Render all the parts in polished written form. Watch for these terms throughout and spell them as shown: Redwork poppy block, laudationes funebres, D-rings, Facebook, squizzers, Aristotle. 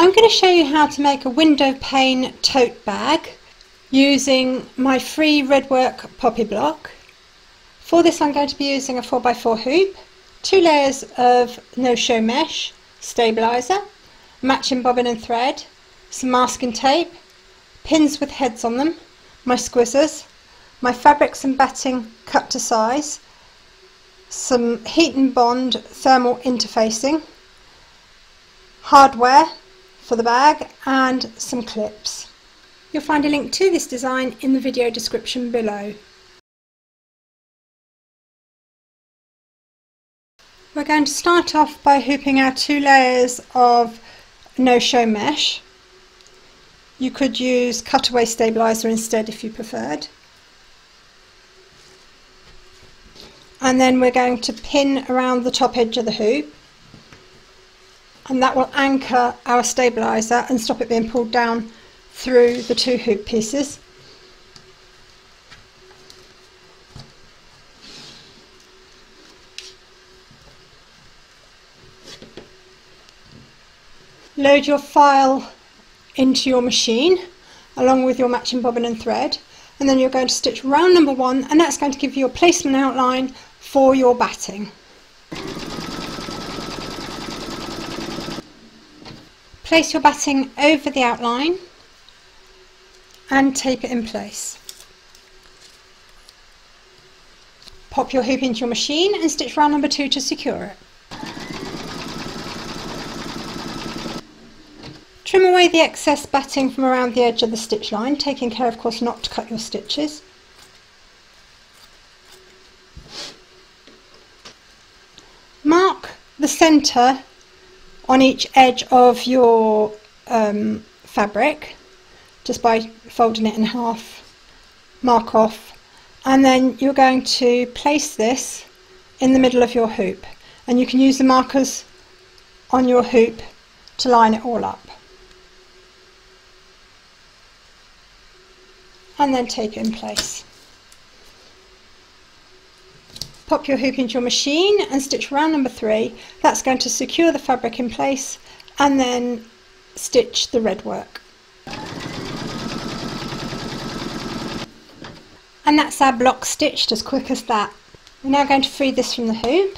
I'm going to show you how to make a window pane tote bag using my free Redwork poppy block. For this I'm going to be using a 4x4 hoop, 2 layers of no-show mesh, stabiliser, matching bobbin and thread, some masking tape, pins with heads on them, my squizzers, my fabrics and batting cut to size, some heat and bond thermal interfacing, hardware for the bag and some clips. You'll find a link to this design in the video description below. We're going to start off by hooping our 2 layers of no-show mesh. You could use cutaway stabiliser instead if you preferred. And then we're going to pin around the top edge of the hoop, and that will anchor our stabiliser and stop it being pulled down through the 2 hoop pieces. Load your file into your machine along with your matching bobbin and thread, and then you're going to stitch round number 1, and that's going to give you a placement outline for your batting. Place your batting over the outline and tape it in place. Pop your hoop into your machine and stitch round number 2 to secure it. Trim away the excess batting from around the edge of the stitch line, taking care of course not to cut your stitches. Mark the centre on each edge of your fabric just by folding it in half, mark off, and then you're going to place this in the middle of your hoop, and you can use the markers on your hoop to line it all up. And then tape it in place. Pop your hoop into your machine and stitch round number 3. That's going to secure the fabric in place, and then stitch the red work. And that's our block stitched, as quick as that. We're now going to free this from the hoop.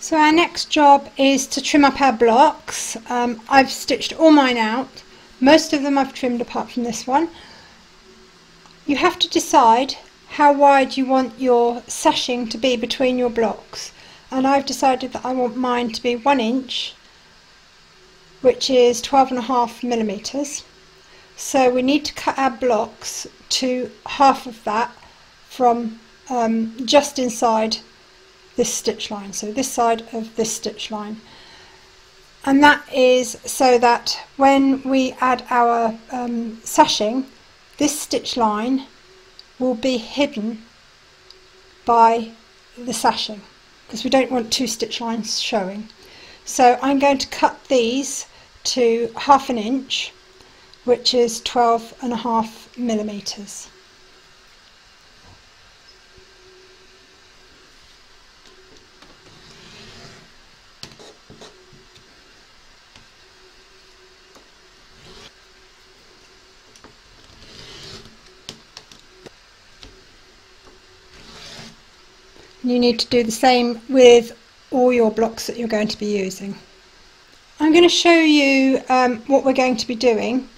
So our next job is to trim up our blocks. I've stitched all mine out. Most of them I've trimmed apart from this one. You have to decide how wide you want your sashing to be between your blocks, and I've decided that I want mine to be 1 inch, which is 12.5 millimeters. So we need to cut our blocks to half of that from just inside this stitch line, so this side of this stitch line. And that is so that when we add our sashing, this stitch line will be hidden by the sashing, because we don't want 2 stitch lines showing. So I'm going to cut these to 1/2 inch, which is 12.5 millimeters. You need to do the same with all your blocks that you're going to be using. I'm going to show you what we're going to be doing.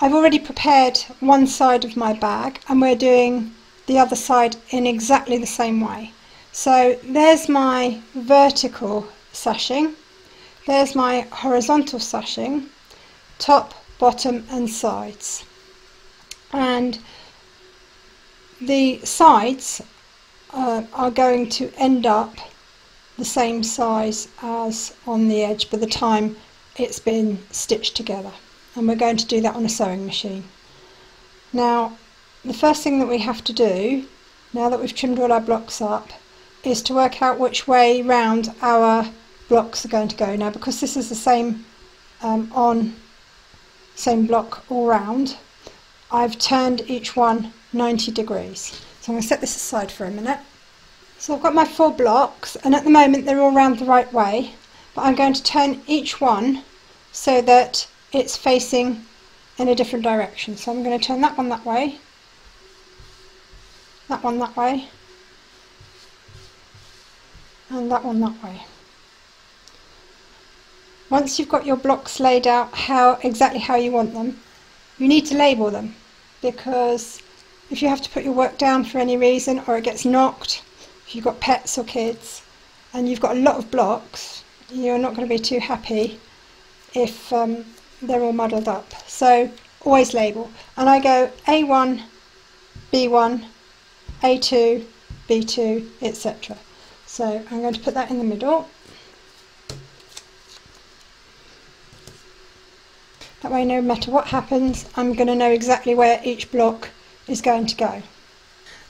I've already prepared one side of my bag, and we're doing the other side in exactly the same way. So there's my vertical sashing, there's my horizontal sashing, top, bottom and sides. And the sides are going to end up the same size as on the edge by the time it's been stitched together, and we're going to do that on a sewing machine. Now the first thing that we have to do, now that we've trimmed all our blocks up, is to work out which way round our blocks are going to go. Now because this is the same same block all round, I've turned each one 90 degrees. So I'm going to set this aside for a minute. So I've got my 4 blocks, and at the moment they're all round the right way, but I'm going to turn each one so that it's facing in a different direction. So I'm going to turn that one that way, that one that way, and that one that way. Once you've got your blocks laid out exactly how you want them, you need to label them, because if you have to put your work down for any reason, or it gets knocked, if you've got pets or kids and you've got a lot of blocks, you're not going to be too happy if they're all muddled up. So always label, and I go A1, B1, A2, B2, etc. So I'm going to put that in the middle. That way, no matter what happens, I'm going to know exactly where each block is going to go.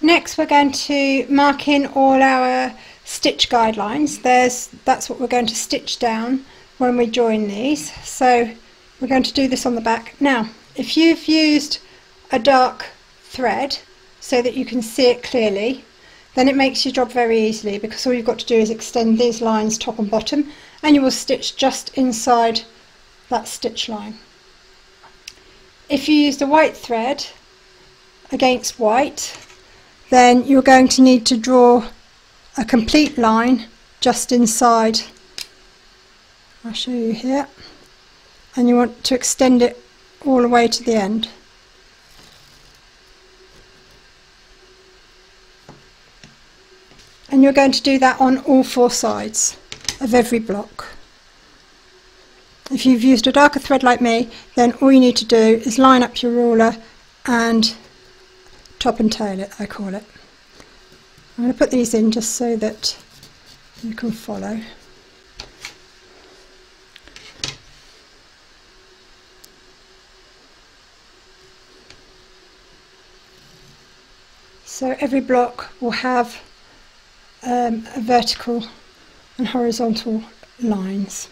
Next, we're going to mark in all our stitch guidelines. That's what we're going to stitch down when we join these. So we're going to do this on the back. Now, if you've used a dark thread so that you can see it clearly, then it makes your job very easily, because all you've got to do is extend these lines top and bottom, and you will stitch just inside that stitch line. If you used a white thread against white, then you're going to need to draw a complete line just inside. I'll show you here, and you want to extend it all the way to the end. And you're going to do that on all 4 sides of every block. If you've used a darker thread like me, then all you need to do is line up your ruler and top and tail it, I call it. I'm going to put these in just so that you can follow. So every block will have a vertical and horizontal lines.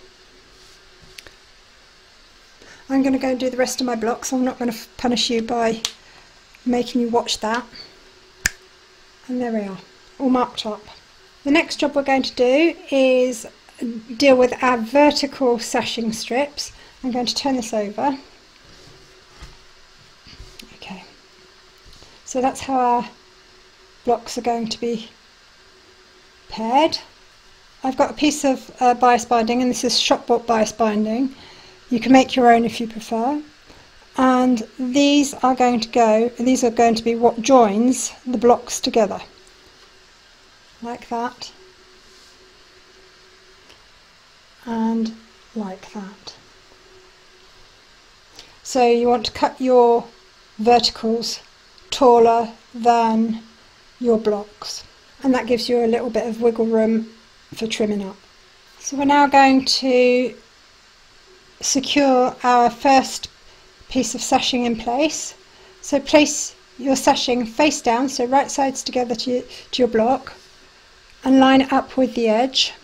I'm going to go and do the rest of my blocks. I'm not going to punish you by making you watch that. And there we are, all marked up. The next job we're going to do is deal with our vertical sashing strips. I'm going to turn this over. Okay, so that's how our blocks are going to be paired. I've got a piece of bias binding, and this is shop bought bias binding. You can make your own if you prefer. And these are going to be what joins the blocks together, like that and like that. So you want to cut your verticals taller than your blocks, and that gives you a little bit of wiggle room for trimming up. So we're now going to secure our first piece of sashing in place. So place your sashing face down, so right sides together to your block, and line it up with the edge,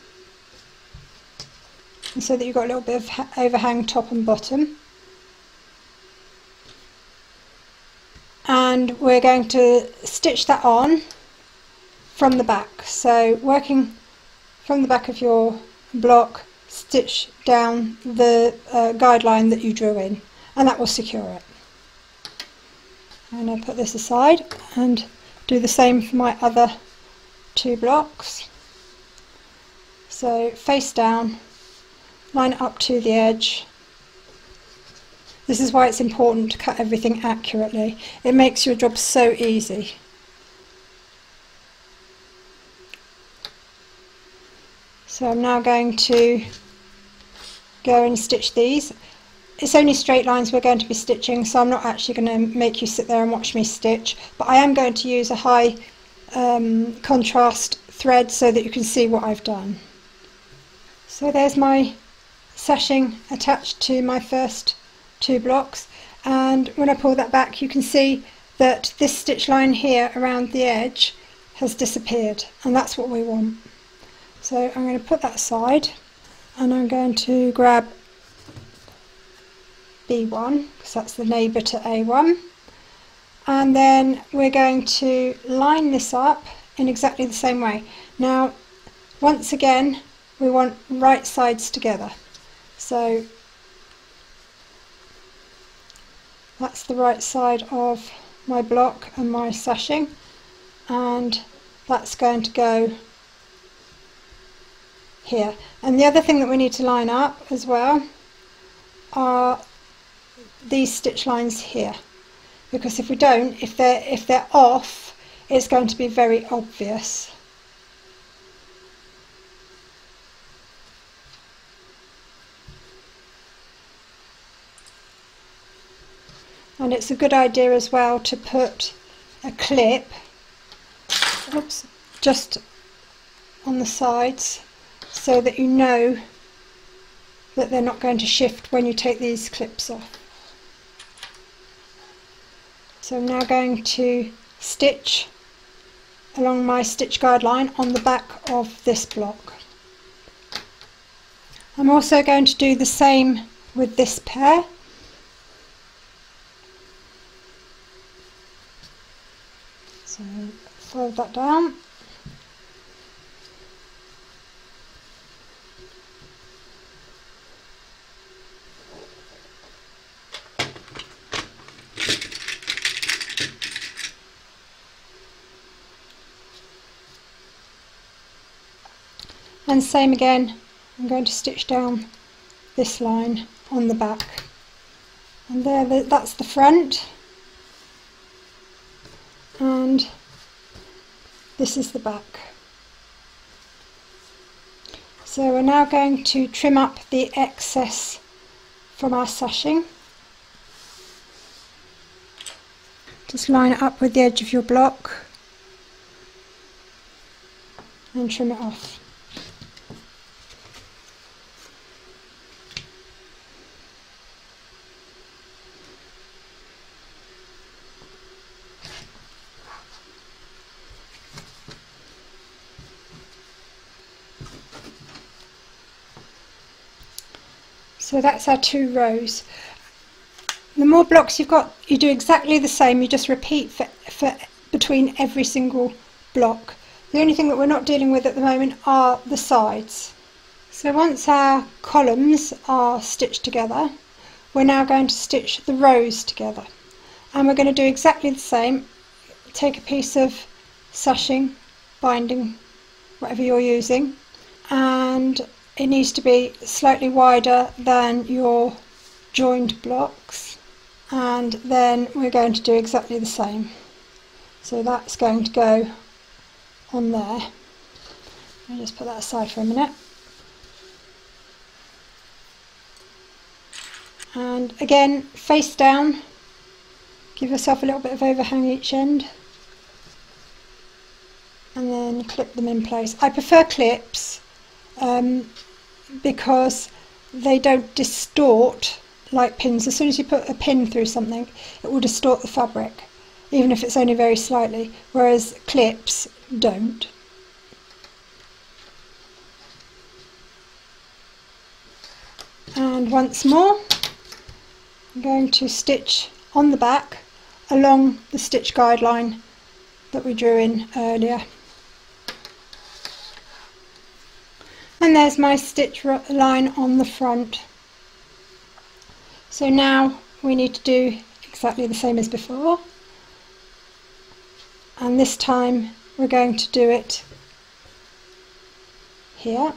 and so that you've got a little bit of overhang top and bottom. And we're going to stitch that on from the back, so working from the back of your block, stitch down the guideline that you drew in, and that will secure it. I'm going to put this aside and do the same for my other 2 blocks. So face down, line up to the edge. This is why it's important to cut everything accurately. It makes your job so easy. So I'm now going to go and stitch these. It's only straight lines we're going to be stitching, so I'm not actually going to make you sit there and watch me stitch, but I am going to use a high contrast thread so that you can see what I've done. So there's my sashing attached to my first 2 blocks, and when I pull that back, you can see that this stitch line here around the edge has disappeared, and that's what we want. So I'm going to put that aside, and I'm going to grab B1, because that's the neighbour to A1, and then we're going to line this up in exactly the same way. Now once again we want right sides together, so that's the right side of my block and my sashing, and that's going to go here. And the other thing that we need to line up as well are these stitch lines here, because if we don't, if they're off, it's going to be very obvious. And it's a good idea as well to put a clip, oops, just on the sides, so that you know that they're not going to shift when you take these clips off. So I'm now going to stitch along my stitch guideline on the back of this block. I'm also going to do the same with this pair. So fold that down. And same again, I'm going to stitch down this line on the back. And there, that's the front. And this is the back. So we're now going to trim up the excess from our sashing. Just line it up with the edge of your block and trim it off. So that's our two rows. The more blocks you've got, you do exactly the same, you just repeat for between every single block. The only thing that we're not dealing with at the moment are the sides. So once our columns are stitched together, we're now going to stitch the rows together. And we're going to do exactly the same. Take a piece of sashing, binding, whatever you're using, and it needs to be slightly wider than your joined blocks, and then we're going to do exactly the same. So that's going to go on there. I'll just put that aside for a minute. And again, face down, give yourself a little bit of overhang each end, and then clip them in place. I prefer clips because they don't distort like pins. As soon as you put a pin through something, it will distort the fabric, even if it's only very slightly, whereas clips don't. And once more, I'm going to stitch on the back along the stitch guideline that we drew in earlier. And there's my stitch line on the front. So now we need to do exactly the same as before, and this time we're going to do it here.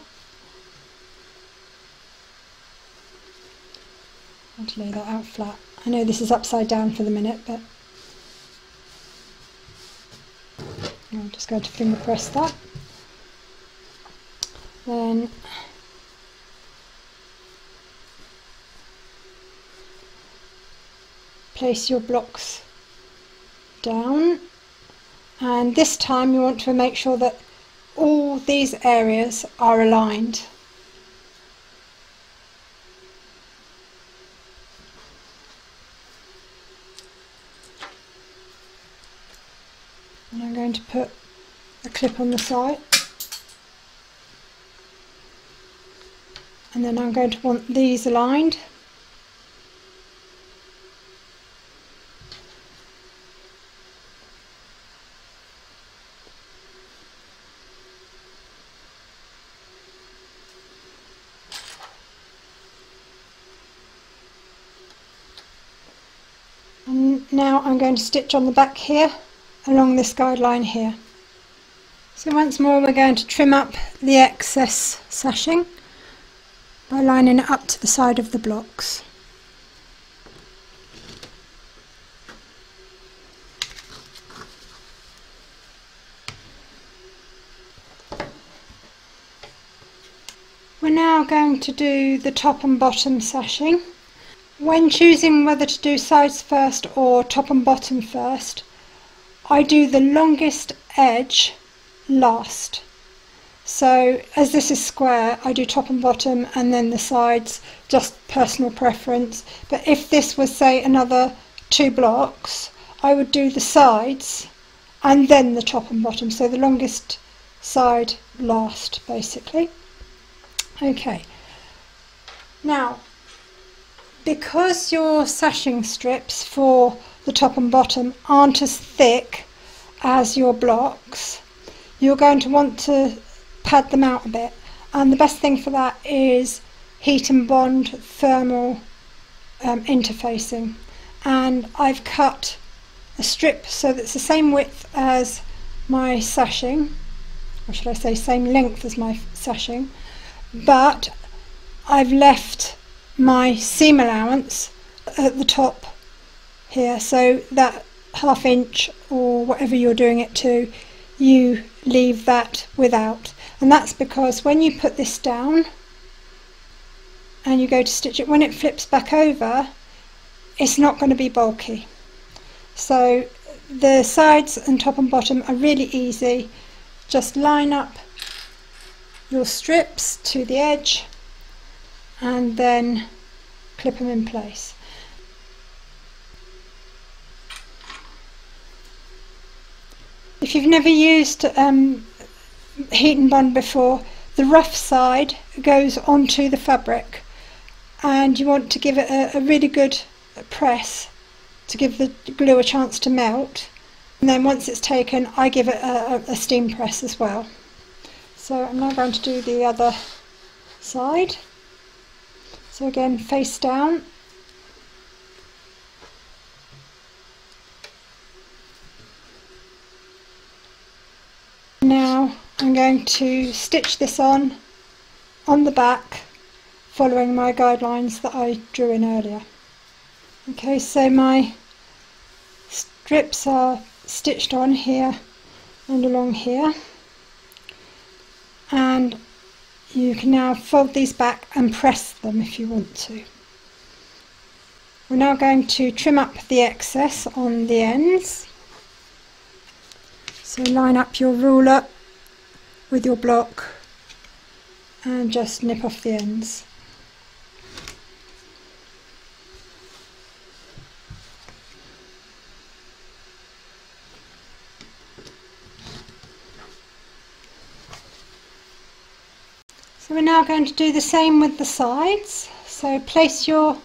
I'll lay that out flat. I know this is upside down for the minute, but I'm just going to finger press that. Then place your blocks down, and this time you want to make sure that all these areas are aligned. And I'm going to put a clip on the side. And then I'm going to want these aligned. Now I'm going to stitch on the back here along this guideline here. So once more we're going to trim up the excess sashing by lining it up to the side of the blocks. We're now going to do the top and bottom sashing. When choosing whether to do sides first or top and bottom first, I do the longest edge last. So as this is square, I do top and bottom and then the sides, just personal preference. But if this was, say, another two blocks, I would do the sides and then the top and bottom. So the longest side last, basically. Okay, now because your sashing strips for the top and bottom aren't as thick as your blocks, you're going to want to pad them out a bit, and the best thing for that is heat and bond thermal interfacing. And I've cut a strip so that's the same width as my sashing, or should I say same length as my sashing, but I've left my seam allowance at the top here, so that half inch or whatever you're doing it to, you leave that without. And that's because when you put this down and you go to stitch it, when it flips back over, it's not going to be bulky. So the sides and top and bottom are really easy. Just line up your strips to the edge and then clip them in place. If you've never used heat and bond before, the rough side goes onto the fabric and you want to give it a really good press to give the glue a chance to melt, and then once it's taken, I give it a steam press as well. So I'm now going to do the other side. So again, face down. Now I'm going to stitch this on the back, following my guidelines that I drew in earlier. Okay, so my strips are stitched on here and along here. And you can now fold these back and press them if you want to. We're now going to trim up the excess on the ends. So line up your ruler with your block and just nip off the ends. So we're now going to do the same with the sides. So place your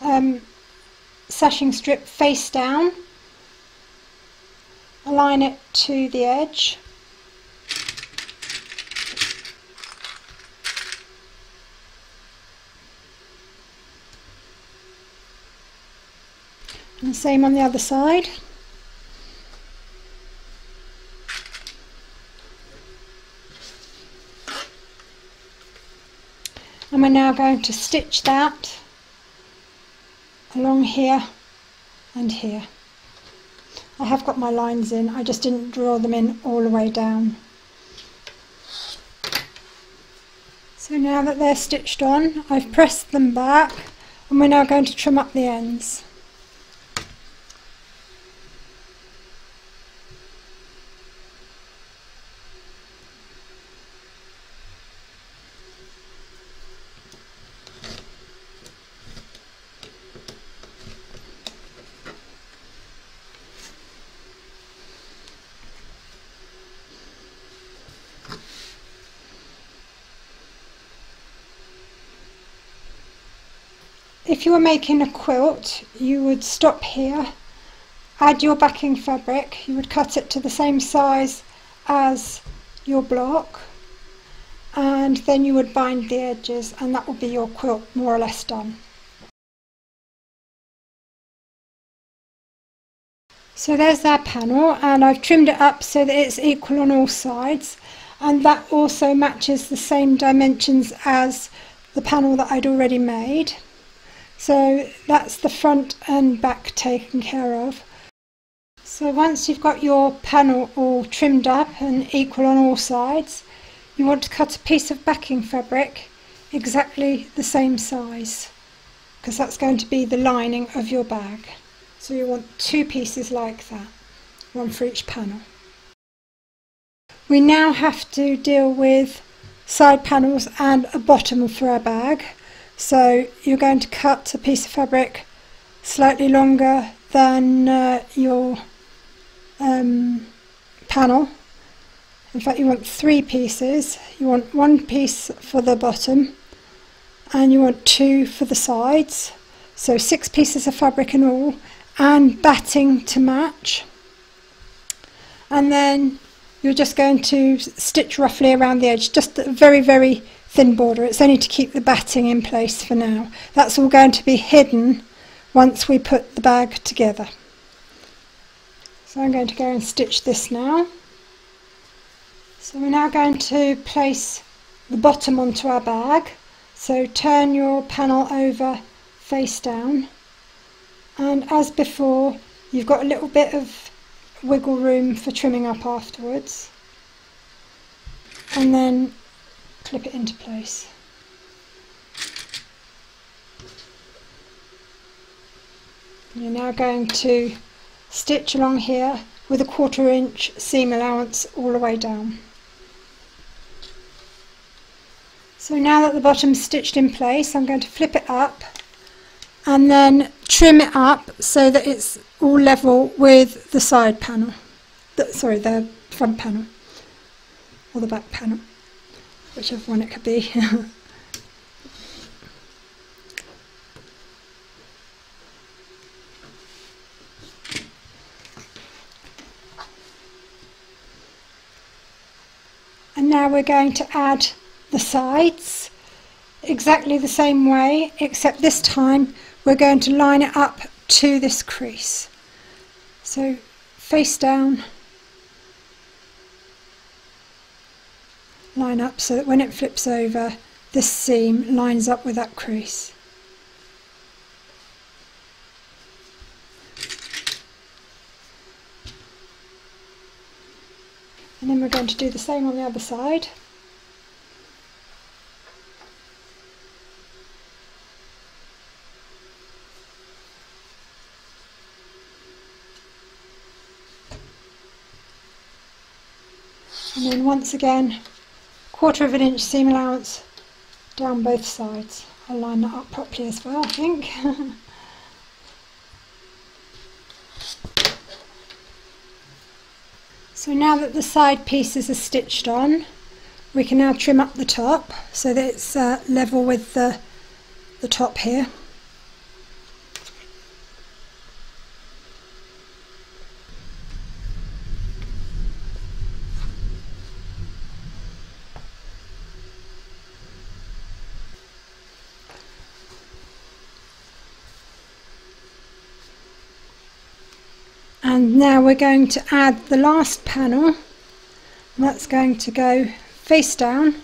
sashing strip face down, align it to the edge, and the same on the other side. We're now going to stitch that along here and here. I have got my lines in, I just didn't draw them in all the way down. So now that they're stitched on, I've pressed them back, and we're now going to trim up the ends. If you were making a quilt, you would stop here, add your backing fabric, you would cut it to the same size as your block, and then you would bind the edges, and that would be your quilt more or less done. So there's that panel, and I've trimmed it up so that it's equal on all sides, and that also matches the same dimensions as the panel that I'd already made. So that's the front and back taken care of. So once you've got your panel all trimmed up and equal on all sides, you want to cut a piece of backing fabric exactly the same size, because that's going to be the lining of your bag. So you want two pieces like that, one for each panel. We now have to deal with side panels and a bottom for our bag. So you're going to cut a piece of fabric slightly longer than your panel. In fact, you want three pieces. You want one piece for the bottom and you want two for the sides. So 6 pieces of fabric in all, and batting to match. And then you're just going to stitch roughly around the edge, just a very, very thin border. It's only to keep the batting in place for now. That's all going to be hidden once we put the bag together. So I'm going to go and stitch this now. So we're now going to place the bottom onto our bag. So turn your panel over face down, and as before, you've got a little bit of wiggle room for trimming up afterwards, and then clip it into place. You're now going to stitch along here with a 1/4 inch seam allowance all the way down. So now that the bottom's stitched in place, I'm going to flip it up and then trim it up so that it's all level with the side panel, the front panel, or the back panel, whichever one it could be. And now we're going to add the sides exactly the same way, except this time we're going to line it up to this crease. So face down, line up so that when it flips over, this seam lines up with that crease. And then we're going to do the same on the other side. And then once again, 1/4 inch seam allowance down both sides. I'll line that up properly as well, I think. So now that the side pieces are stitched on, we can now trim up the top so that it's level with the top here. And now we're going to add the last panel, and that's going to go face down.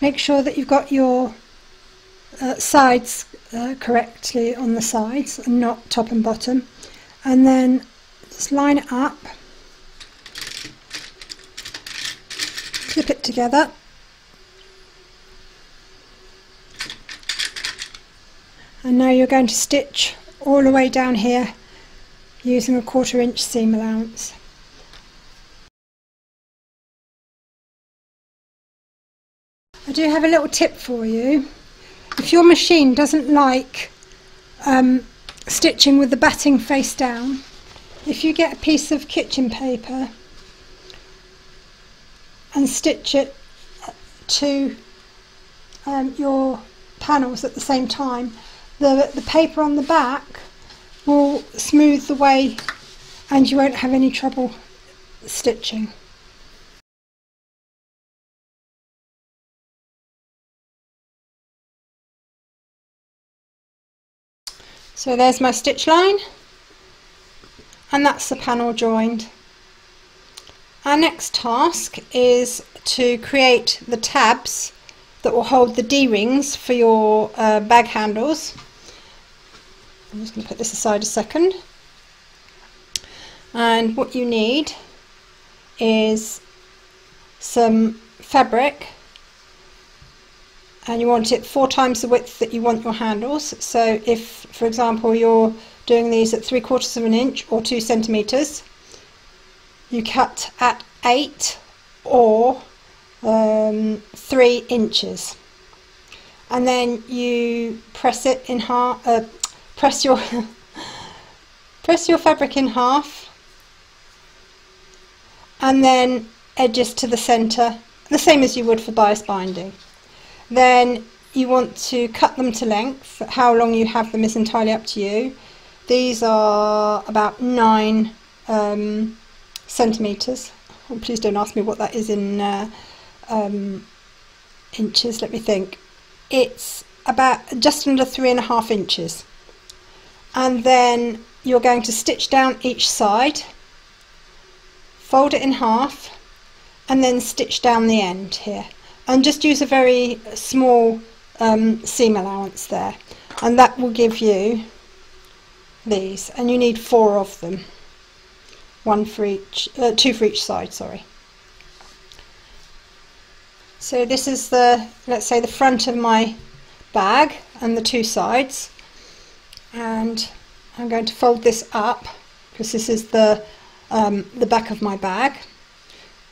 Make sure that you've got your sides correctly on the sides and not top and bottom, and then just line it up, clip it together, and now you're going to stitch all the way down here using a 1/4 inch seam allowance. I do have a little tip for you. If your machine doesn't like stitching with the batting face down, if you get a piece of kitchen paper and stitch it to your panels at the same time, the paper on the back will smooth the way and you won't have any trouble stitching. So there's my stitch line. and that's the panel joined. Our next task is to create the tabs that will hold the D-rings for your bag handles. I'm just going to put this aside a second. And what you need is some fabric, and you want it 4 times the width that you want your handles. So if, for example, you're doing these at 3/4 of an inch or 2 centimeters, you cut at 8 or 3 inches, and then you press it in half. Press your fabric in half, and then edges to the centre, the same as you would for bias binding. Then you want to cut them to length. How long you have them is entirely up to you. These are about 9 centimetres. Oh, please don't ask me what that is in inches. Let me think. It's about just under 3.5 inches. And then you're going to stitch down each side, fold it in half, and then stitch down the end here, and just use a very small seam allowance there, and that will give you these. And you need 4 of them, 2 for each side, sorry. So this is the, let's say, the front of my bag and the 2 sides, and I'm going to fold this up because this is the back of my bag,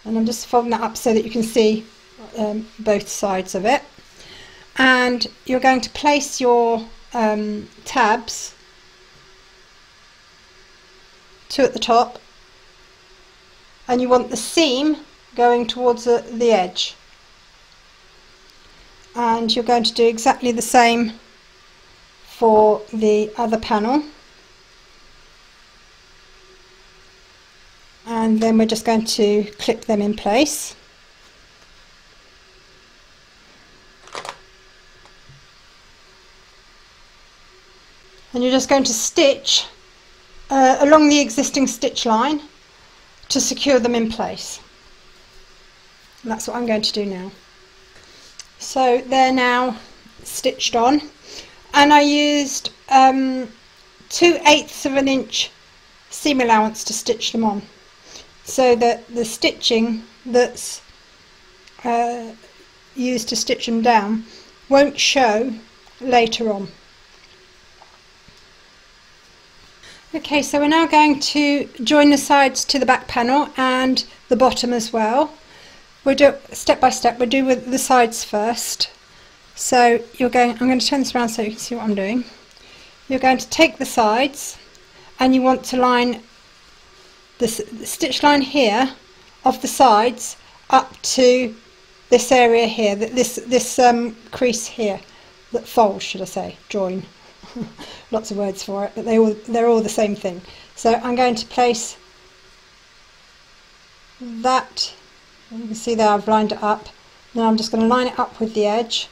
and I'm just folding that up so that you can see both sides of it. And you're going to place your tabs, 2 at the top, and you want the seam going towards the edge, and you're going to do exactly the same for the other panel. And then we're just going to clip them in place. And you're just going to stitch along the existing stitch line to secure them in place. And that's what I'm going to do now. So they're now stitched on, and I used 2/8 of an inch seam allowance to stitch them on, so that the stitching that's used to stitch them down won't show later on. Okay, so we're now going to join the sides to the back panel and the bottom as well. We'll do it step by step. We'll do with the sides first. So you're going, I'm going to turn this around so you can see what I'm doing. You're going to take the sides, and you want to line the stitch line here of the sides up to this area here, this crease here, that folds, should I say, join. Lots of words for it, but they're all the same thing. So I'm going to place that, you can see there I've lined it up. Now I'm just going to line it up with the edge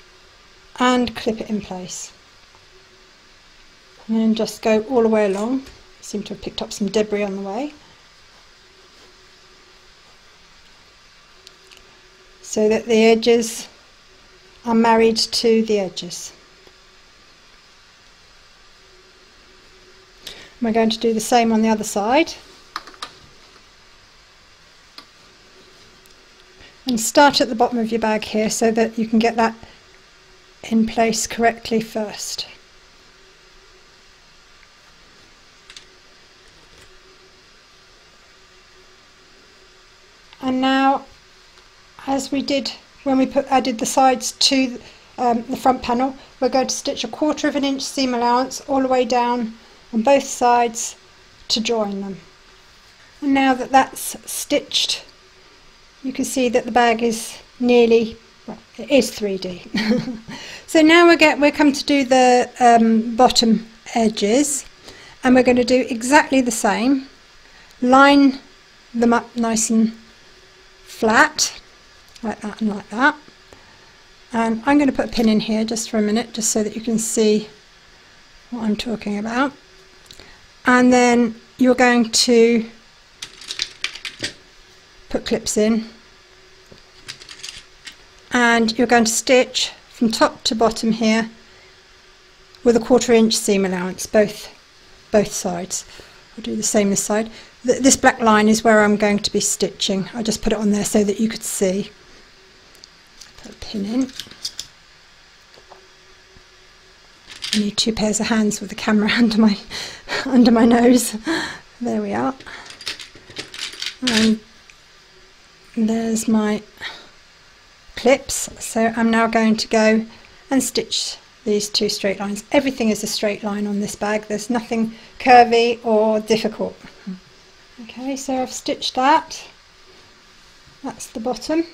and clip it in place, and then just go all the way along. I seem to have picked up some debris on the way. So that the edges are married to the edges. We're going to do the same on the other side, and start at the bottom of your bag here so that you can get that in place correctly first. And now, as we did when we added the sides to the front panel, we're going to stitch 1/4 of an inch seam allowance all the way down on both sides to join them. And now that that's stitched, you can see that the bag is nearly, well, it is 3D. So now we're come to do the bottom edges, and we're going to do exactly the same. Line them up nice and flat, like that and like that. And I'm going to put a pin in here just for a minute, just so that you can see what I'm talking about. And then you're going to put clips in, and you're going to stitch from top to bottom here with a 1/4 inch seam allowance both sides. I'll do the same this side. This black line is where I'm going to be stitching. I just put it on there so that you could see. Put a pin in. I need 2 pairs of hands with the camera under my nose. There we are. And there's my clips. So I'm now going to go and stitch these 2 straight lines. Everything is a straight line on this bag. There's nothing curvy or difficult. Okay, so I've stitched that. That's the bottom.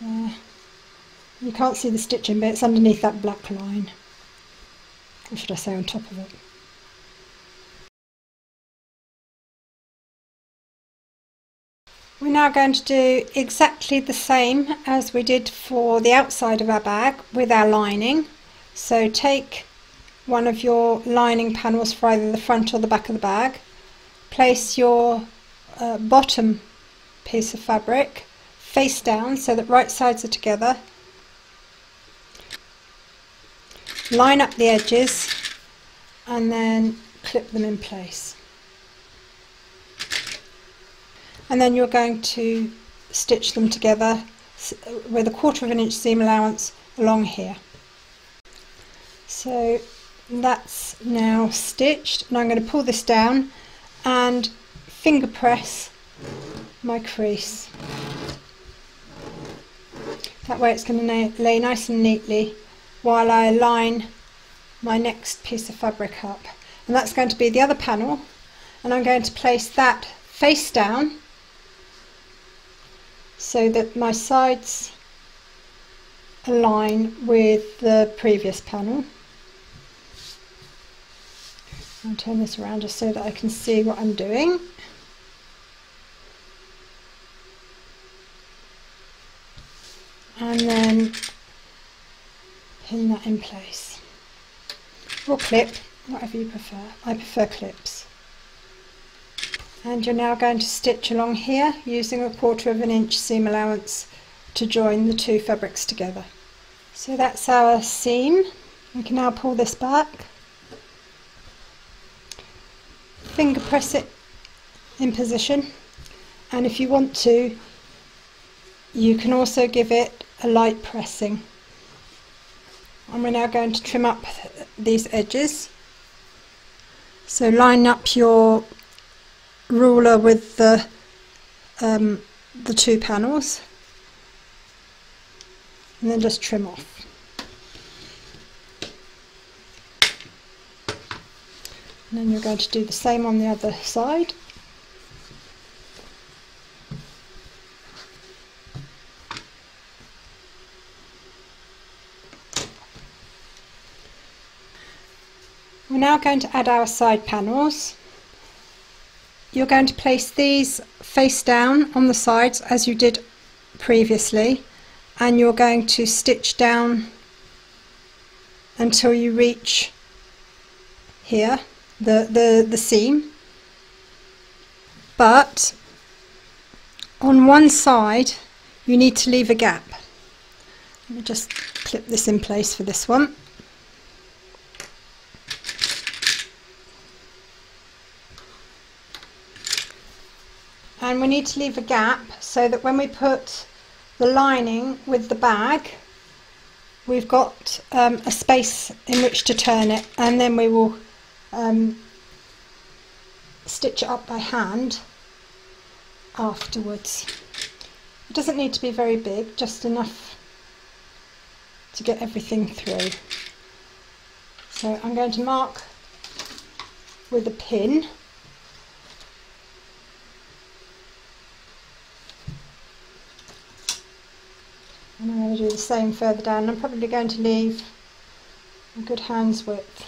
There. You can't see the stitching, but it's underneath that black line. Or should I say on top of it? We're now going to do exactly the same as we did for the outside of our bag with our lining. So take one of your lining panels for either the front or the back of the bag, place your bottom piece of fabric face down so that right sides are together, line up the edges and then clip them in place. And then you're going to stitch them together with a 1/4 inch seam allowance along here. So that's now stitched, and I'm going to pull this down and finger press my crease. That way it's going to lay nice and neatly while I line my next piece of fabric up. And that's going to be the other panel, and I'm going to place that face down so that my sides align with the previous panel. I'll turn this around just so that I can see what I'm doing. And then pin that in place. Or clip, whatever you prefer. I prefer clips. And you're now going to stitch along here using a 1/4 inch seam allowance to join the 2 fabrics together. So that's our seam. We can now pull this back, finger press it in position, and if you want to you can also give it a light pressing. And we're now going to trim up these edges. So line up your ruler with the 2 panels and then just trim off. And then you're going to do the same on the other side. We're now going to add our side panels. You're going to place these face down on the sides as you did previously, and you're going to stitch down until you reach here, the seam, but on one side you need to leave a gap. Let me just clip this in place for this one. And we need to leave a gap so that when we put the lining with the bag we've got a space in which to turn it, and then we will stitch it up by hand afterwards. It doesn't need to be very big, just enough to get everything through. So I'm going to mark with a pin and I'm going to do the same further down. I'm probably going to leave a good hand's width,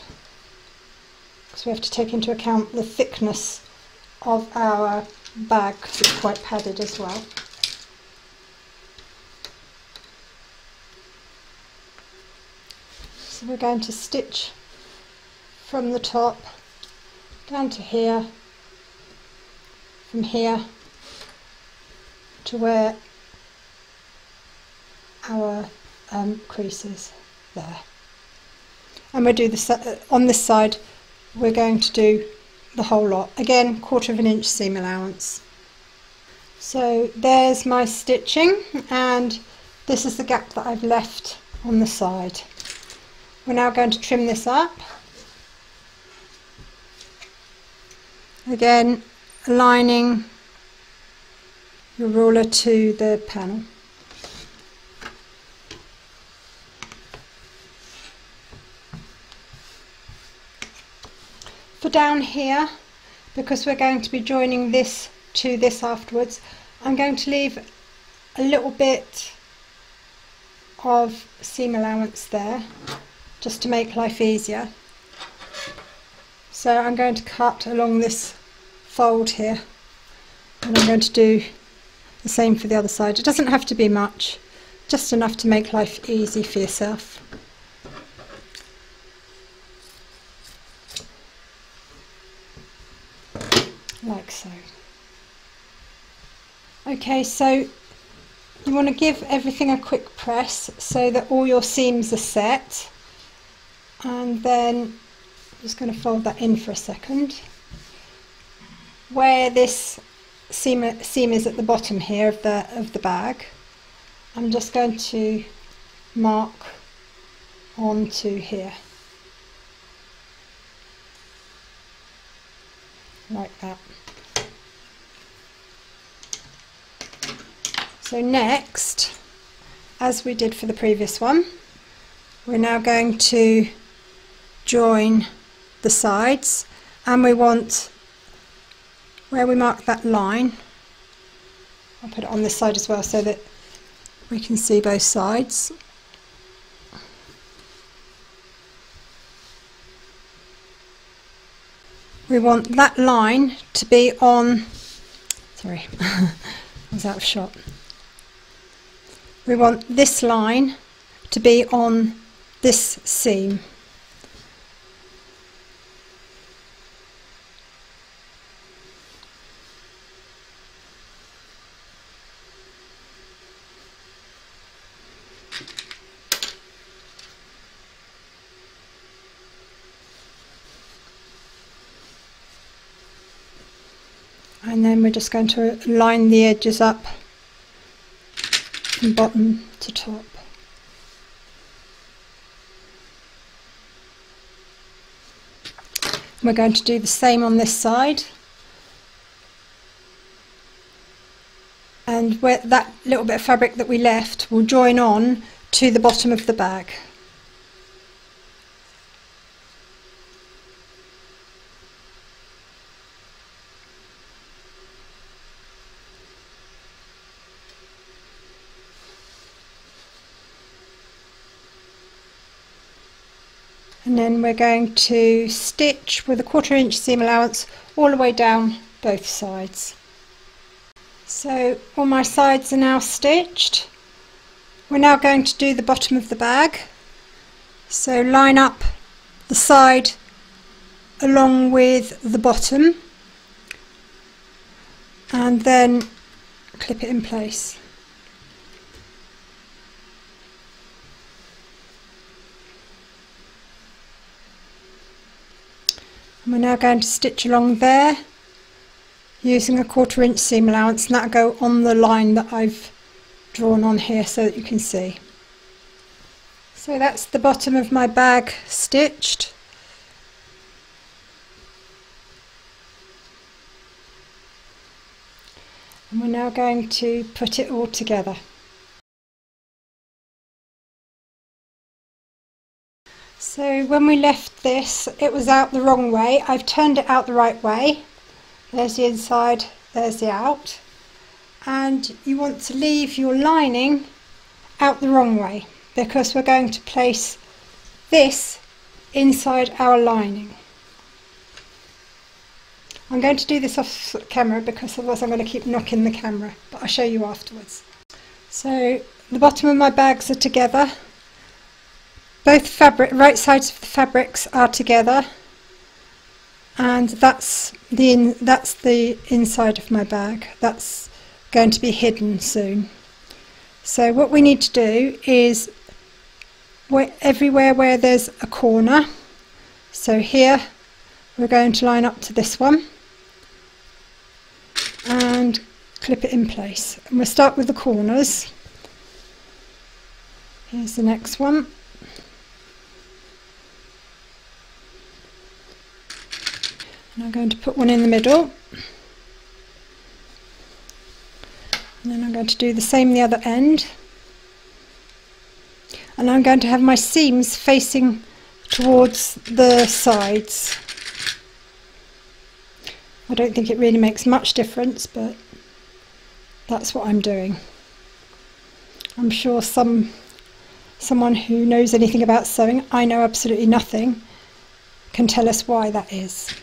because we have to take into account the thickness of our bag, because it's quite padded as well. So we're going to stitch from the top down to here, from here to where our crease is there. And we'll do this on this side. We're going to do the whole lot again, 1/4 inch seam allowance. So there's my stitching, and this is the gap that I've left on the side. We're now going to trim this up. Again, aligning your ruler to the panel. For down here, because we're going to be joining this to this afterwards, I'm going to leave a little bit of seam allowance there just to make life easier. So I'm going to cut along this fold here, and I'm going to do the same for the other side. It doesn't have to be much, just enough to make life easy for yourself. Like so. Okay, so you want to give everything a quick press so that all your seams are set, and then I'm just going to fold that in for a second. Where this seam is at the bottom here of the bag, I'm just going to mark onto here like that. So next, as we did for the previous one, we're now going to join the sides, and we want, where we mark that line, I'll put it on this side as well so that we can see both sides. We want that line to be on, sorry, I was out of shot. We want this line to be on this seam. And then we're just going to line the edges up from bottom to top. We're going to do the same on this side. And where that little bit of fabric that we left will join on to the bottom of the bag. And then we're going to stitch with a 1/4 inch seam allowance all the way down both sides. So all my sides are now stitched. We're now going to do the bottom of the bag. So line up the side along with the bottom, and then clip it in place. We're now going to stitch along there using a 1/4 inch seam allowance, and that'll go on the line that I've drawn on here so that you can see. So that's the bottom of my bag stitched. And we're now going to put it all together. So when we left this, it was out the wrong way. I've turned it out the right way. There's the inside, there's the out. And you want to leave your lining out the wrong way, because we're going to place this inside our lining. I'm going to do this off camera because otherwise I'm going to keep knocking the camera, but I'll show you afterwards. So the bottom of my bags are together. Both fabric, right sides of the fabrics are together, and that's the inside of my bag. That's going to be hidden soon. So what we need to do is everywhere where there's a corner, so here we're going to line up to this one and clip it in place. And we'll start with the corners. Here's the next one. And I'm going to put one in the middle. And then I'm going to do the same the other end. And I'm going to have my seams facing towards the sides. I don't think it really makes much difference, but that's what I'm doing. I'm sure someone who knows anything about sewing, I know absolutely nothing, can tell us why that is.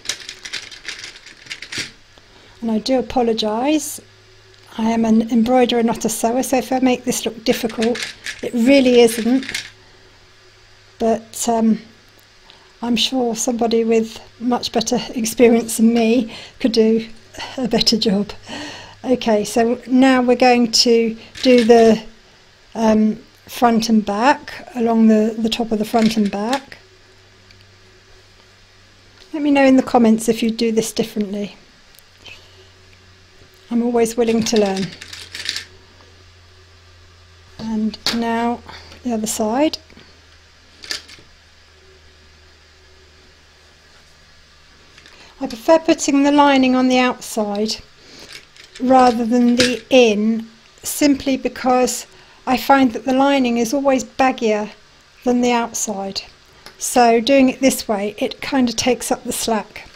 And I do apologise. I am an embroiderer, not a sewer, so if I make this look difficult, it really isn't. But I'm sure somebody with much better experience than me could do a better job. Okay, so now we're going to do the front and back, along the top of the front and back. Let me know in the comments if you do this differently. I'm always willing to learn. And now the other side. I prefer putting the lining on the outside rather than the in, simply because I find that the lining is always baggier than the outside. So doing it this way, it kind of takes up the slack.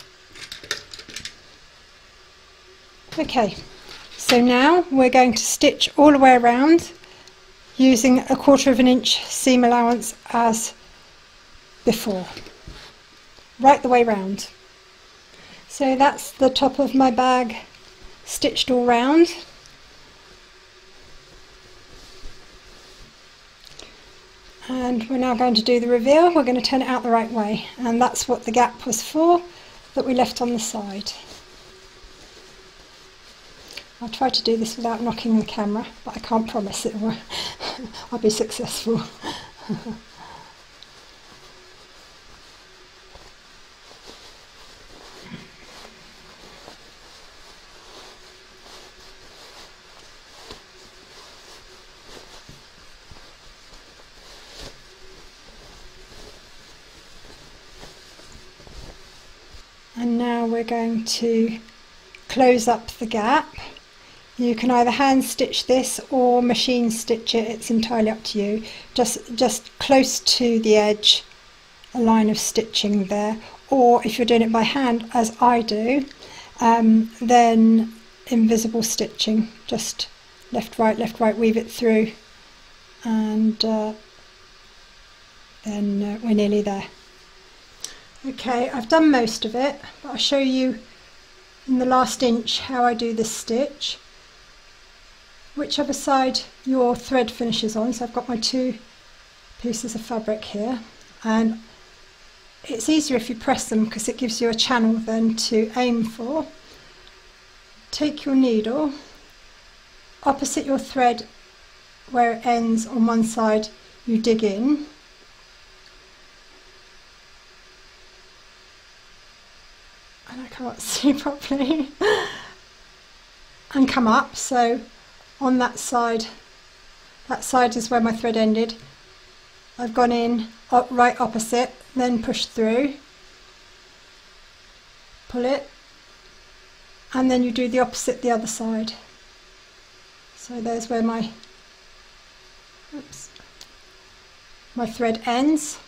Okay, so now we're going to stitch all the way around using 1/4 of an inch seam allowance as before, right the way round. So that's the top of my bag stitched all round. And we're now going to do the reveal. We're going to turn it out the right way, and that's what the gap was for that we left on the side. I'll try to do this without knocking the camera, but I can't promise it will. I'll be successful. And now we're going to close up the gap. You can either hand stitch this or machine stitch it, it's entirely up to you. Just close to the edge, a line of stitching there, or if you're doing it by hand, as I do, then invisible stitching, just left, right, weave it through, and then we're nearly there. Okay, I've done most of it, but I'll show you in the last inch how I do this stitch. Whichever side your thread finishes on, so I've got my two pieces of fabric here, and it's easier if you press them because it gives you a channel then to aim for. Take your needle opposite your thread where it ends on one side, you dig in, and I can't see properly, and come up. So on that side is where my thread ended. I've gone in up right opposite, then push through, pull it, and then you do the opposite the other side. So there's where my my thread ends,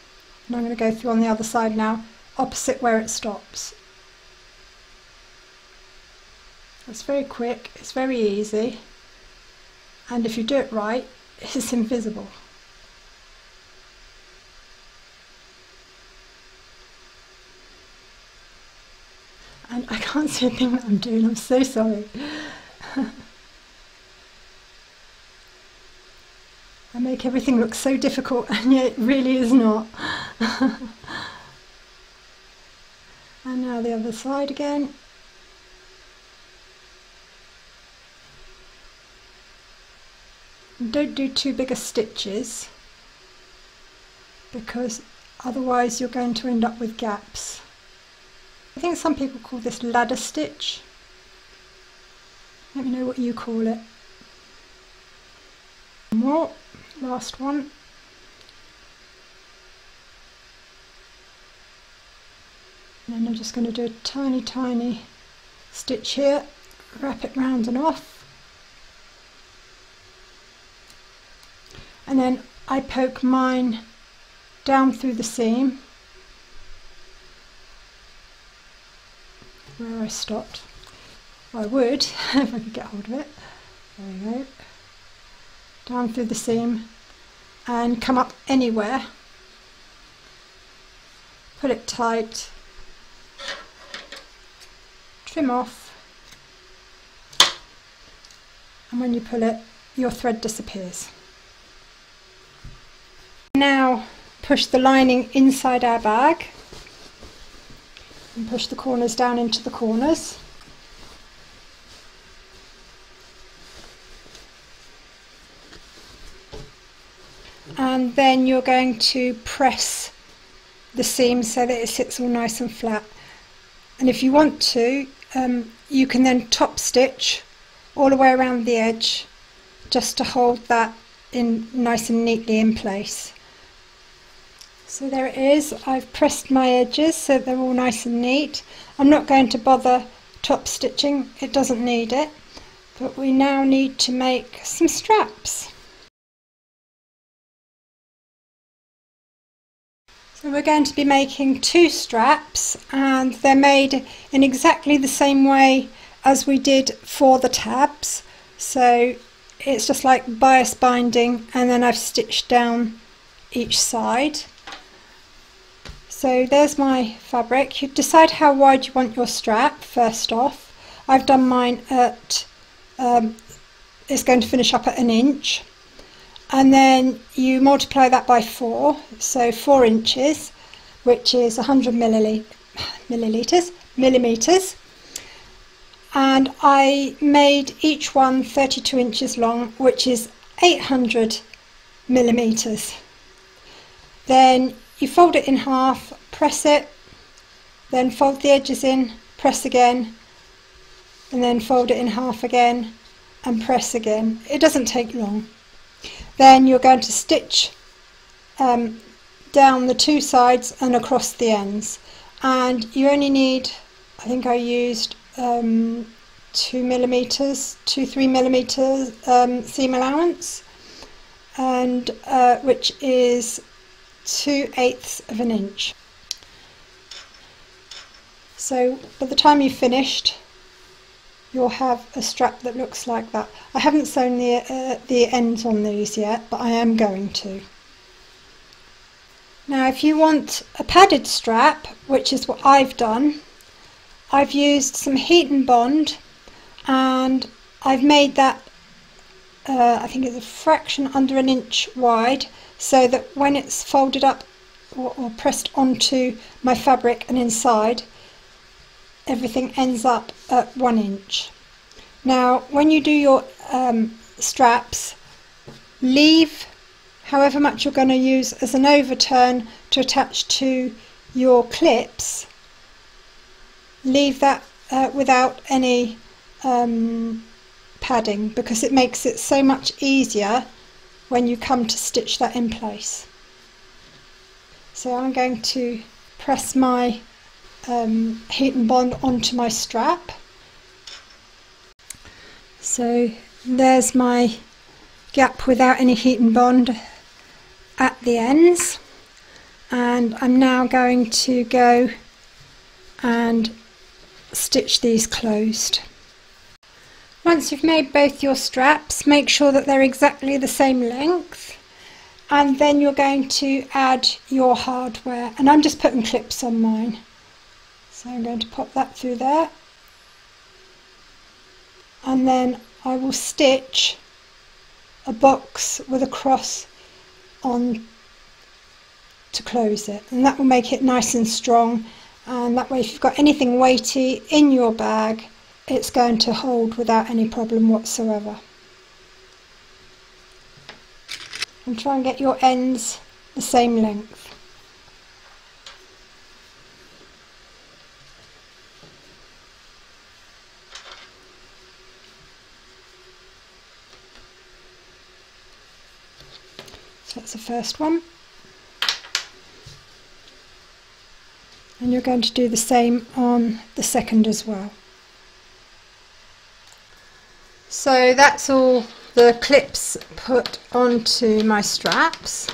and I'm going to go through on the other side now, opposite where it stops. It's very quick, it's very easy. And if you do it right, it's invisible. And I can't see a thing that I'm doing, I'm so sorry. I make everything look so difficult, and yet it really is not. And now the other side again. Don't do too big of stitches, because otherwise you're going to end up with gaps. I think some people call this ladder stitch. Let me know what you call it. More, last one. And I'm just going to do a tiny stitch here, wrap it round and off, and then I poke mine down through the seam where I stopped. I would if I could get hold of it. There we go, down through the seam and come up anywhere, pull it tight, trim off, and when you pull it, your thread disappears. Now push the lining inside our bag and push the corners down into the corners. And then you're going to press the seam so that it sits all nice and flat. And if you want to, you can then top stitch all the way around the edge just to hold that in nice and neatly in place. So there it is. I've pressed my edges so they're all nice and neat. I'm not going to bother top stitching, it doesn't need it. But we now need to make some straps. So we're going to be making two straps, and they're made in exactly the same way as we did for the tabs. So it's just like bias binding, and then I've stitched down each side. So there's my fabric. You decide how wide you want your strap first off. I've done mine at, it's going to finish up at 1 inch. And then you multiply that by 4, so 4 inches, which is 100 millimetres. And I made each one 32 inches long, which is 800 millimetres. Then you fold it in half, press it, then fold the edges in, press again, and then fold it in half again, and press again. It doesn't take long. Then you're going to stitch down the two sides and across the ends, and you only need, I think I used 2 millimetres, 3 millimetres seam allowance, and which is 2/8 of an inch. So by the time you've finished, you'll have a strap that looks like that. I haven't sewn the ends on these yet, but I am going to. Now if you want a padded strap, which is what I've done, I've used some heat and bond, and I've made that, I think it's a fraction under 1 inch wide, so that when it's folded up or pressed onto my fabric and inside, everything ends up at 1 inch. Now when you do your straps, leave however much you're going to use as an overturn to attach to your clips. Leave that without any padding, because it makes it so much easier when you come to stitch that in place. So I'm going to press my heat and bond onto my strap. So there's my gap without any heat and bond at the ends, and I'm now going to go and stitch these closed. Once you've made both your straps, make sure that they're exactly the same length, and then you're going to add your hardware, and I'm just putting clips on mine. So I'm going to pop that through there, and then I will stitch a box with a cross on to close it, and that will make it nice and strong, and that way if you've got anything weighty in your bag it's going to hold without any problem whatsoever. And try and get your ends the same length. So that's the first one. And you're going to do the same on the second as well. So that's all the clips put onto my straps,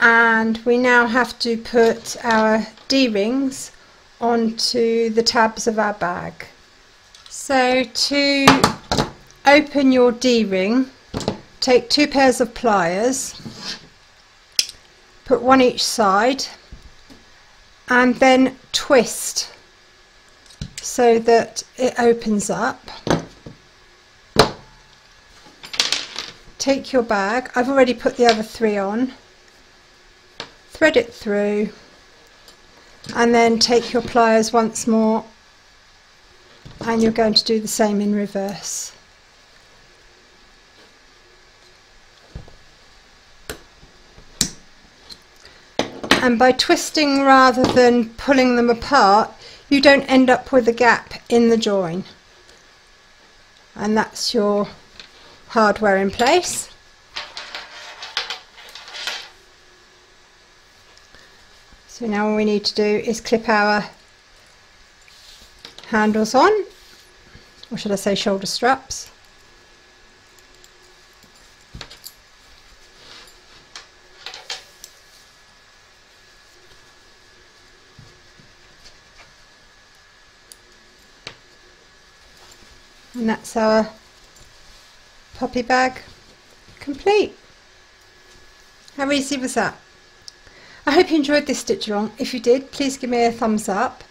and we now have to put our D-rings onto the tabs of our bag. So to open your D-ring, take two pairs of pliers, put one each side, and then twist so that it opens up. Take your bag, I've already put the other three on, thread it through, and then take your pliers once more, and you're going to do the same in reverse. And by twisting rather than pulling them apart, you don't end up with a gap in the join. And that's your hardware in place. So now all we need to do is clip our handles on, or should I say shoulder straps. And that's our poppy bag complete. How easy was that? I hope you enjoyed this stitch along. If you did, please give me a thumbs up.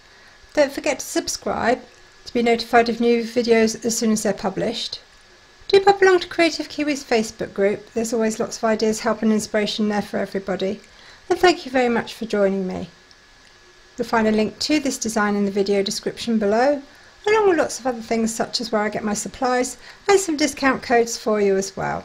Don't forget to subscribe to be notified of new videos as soon as they're published. Do pop along to Creative Kiwi's Facebook group. There's always lots of ideas, help and inspiration there for everybody. And thank you very much for joining me. You'll find a link to this design in the video description below, along with lots of other things such as where I get my supplies and some discount codes for you as well.